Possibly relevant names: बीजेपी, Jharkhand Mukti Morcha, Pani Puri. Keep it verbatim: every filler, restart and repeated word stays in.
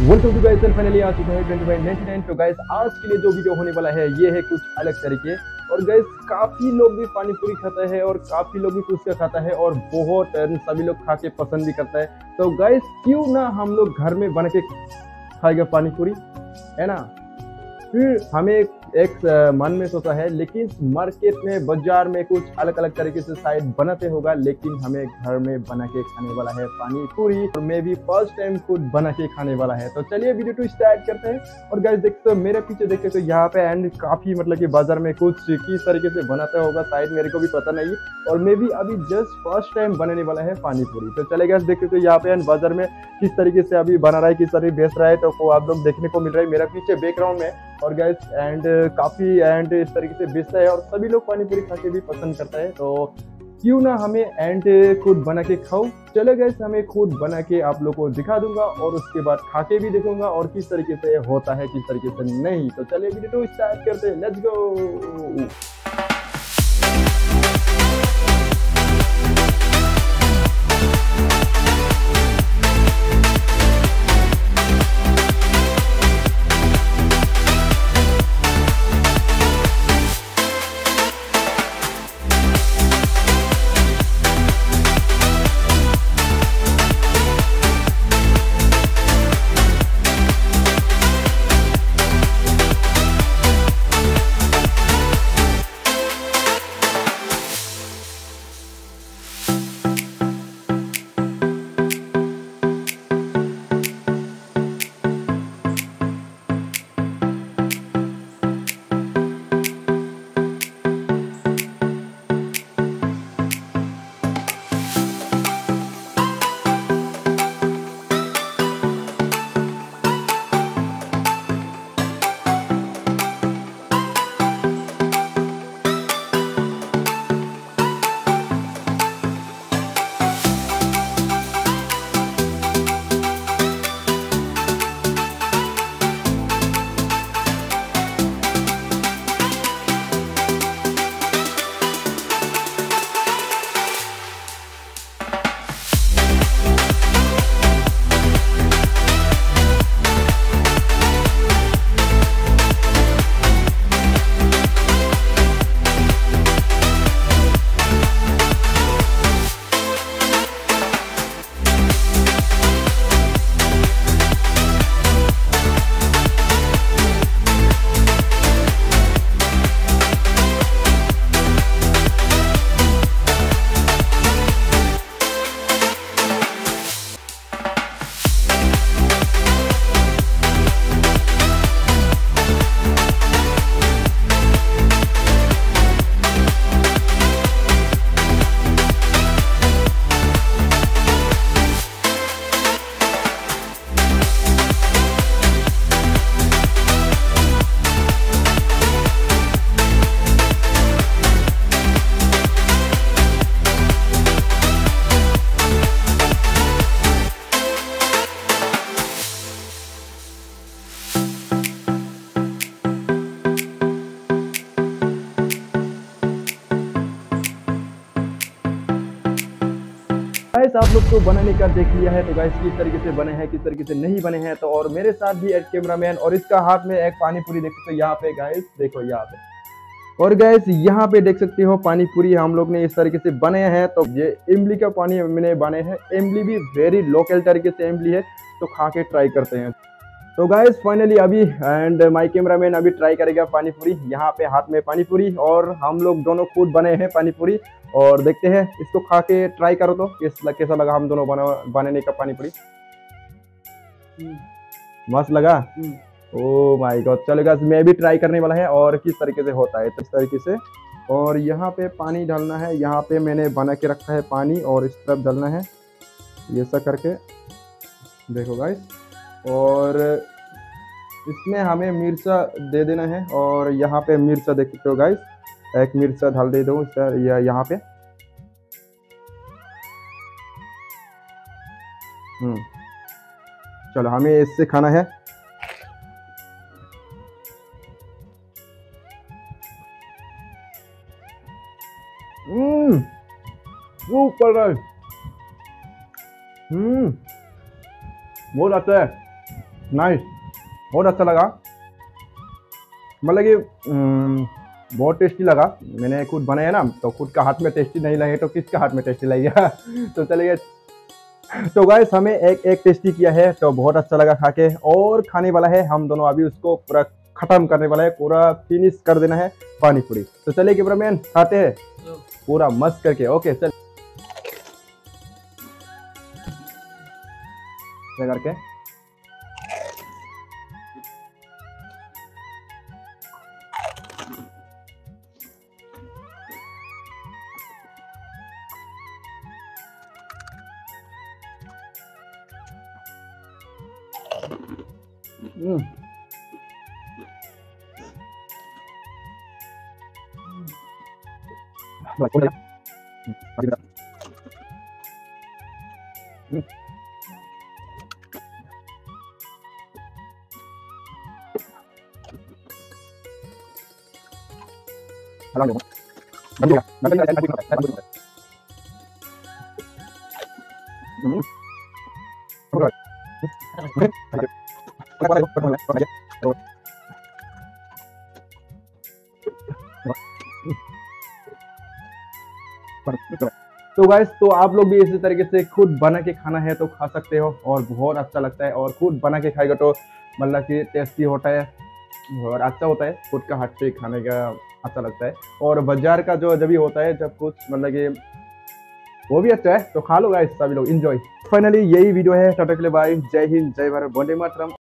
Welcome to guys and finally आ चुका है ट्वेंटी फाइव नाइंटी नाइन। तो गाइस आज के लिए जो वीडियो होने वाला है ये है कुछ अलग तरीके। और गाइस काफ़ी लोग भी पानी पूरी खाता है और काफ़ी लोग भी कुछ का खाता है और बहुत सभी लोग खा के पसंद भी करता है। तो गाइस क्यों ना हम लोग घर में बना के खाएगा पानी पूरी, है ना। फिर हमें एक मन में सोचा है, लेकिन मार्केट में बाजार में कुछ अलग अलग तरीके से शायद बनाते होगा, लेकिन हमें घर में बना के खाने वाला है पानी पूरी। और मैं भी फर्स्ट टाइम खुद बना के खाने वाला है। तो चलिए वीडियो टू स्टार्ट करते हैं। और गाइस देखते हो मेरे पीछे देखते हो यहाँ पे एंड काफी मतलब कि बाजार में कुछ किस तरीके से बनाता होगा शायद मेरे को भी पता नहीं, और मैं भी अभी जस्ट फर्स्ट टाइम बनाने वाला है पानी पूरी। तो चले गाइस देखते हो यहाँ पे एंड बाजार में किस तरीके से अभी बना रहा है, किस तरीके बेच रहा है, तो आप लोग देखने को मिल रहा है मेरा पीछे बैकग्राउंड में। और गाइस एंड काफी एंड इस तरीके से बेचता है और सभी लोग पानी पूरी खा के भी पसंद करता है। तो क्यों ना हमें एंड खुद बना के खाओ। चलो गाइस हमें खुद बना के आप लोगों को दिखा दूंगा और उसके बाद खा के भी देखूंगा और किस तरीके से होता है, किस तरीके से नहीं। तो चलिए वीडियो तो स्टार्ट करते हैं, लेट्स गो। गाइस आप लोग को बनाने का देख लिया है। तो गाइस किस तरीके से बने हैं, किस तरीके से नहीं बने हैं। तो और मेरे साथ भी एक कैमरामैन और इसका हाथ में एक पानी पूरी देख सकते हो यहाँ पे। गाइस देखो यहाँ पे और गाइस यहाँ पे देख सकते हो पानी पूरी हम लोग ने इस तरीके से बने हैं। तो ये इमली का पानी मैंने बने हैं। इमली भी वेरी लोकल तरीके से इमली है, तो खा के ट्राई करते हैं। तो गाइस फाइनली अभी एंड माय कैमरामैन अभी ट्राई करेगा पानी पूरी। यहाँ पे हाथ में पानी पूरी और हम लोग दोनों खुद बने हैं पानी पूरी। और देखते हैं इसको खा के ट्राई करो तो कैसा लगा हम दोनों बना बनाने का पानी पूरी। मस्त लगा, ओ माय गॉड। चलो गाइस मैं भी ट्राई करने वाला है और किस तरीके से होता है। तो इस तरीके से और यहाँ पे पानी डालना है। यहाँ पे मैंने बना के रखा है पानी और इस तरफ डालना है ये सब करके। देखो गाइस और इसमें हमें मिर्चा दे देना है। और यहाँ पे मिर्चा देख सकते हो गाइस, एक मिर्चा डाल दे दो सर या यहाँ पे। हम्म चलो हमें इससे खाना है। हम्म वो ऊपर हम्म बहुत अच्छा है। नाइस, बहुत अच्छा लगा, मतलब कि बहुत टेस्टी लगा। मैंने खुद बनाया ना, तो खुद का हाथ में टेस्टी नहीं लगे तो किसका हाथ में टेस्टी लगेगा। तो चलिए, तो गाइस हमें एक एक टेस्टी किया है, तो बहुत अच्छा लगा खा के, और खाने वाला है हम दोनों अभी, उसको पूरा खत्म करने वाला है, पूरा फिनिश कर देना है पानी पूरी। तो चलिए कैमरामैन खाते हैं पूरा मस्त करके। ओके चल करके हम्म तो गाइस, तो आप लोग भी इसी तरीके से खुद बना के खाना है तो खा सकते हो, और बहुत अच्छा लगता है, और खुद बना के खाएगा तो मतलब कि टेस्टी होता है और अच्छा होता है, खुद का हाथ से खाने का अच्छा लगता है। और बाजार का जो जब भी होता है जब कुछ मतलब कि वो भी अच्छा है, तो खा लो गाइस सभी लोग, एंजॉय। फाइनली यही वीडियो है, टाटा के लिए बाय, जय हिंद, जय भारत, वंदे मातरम।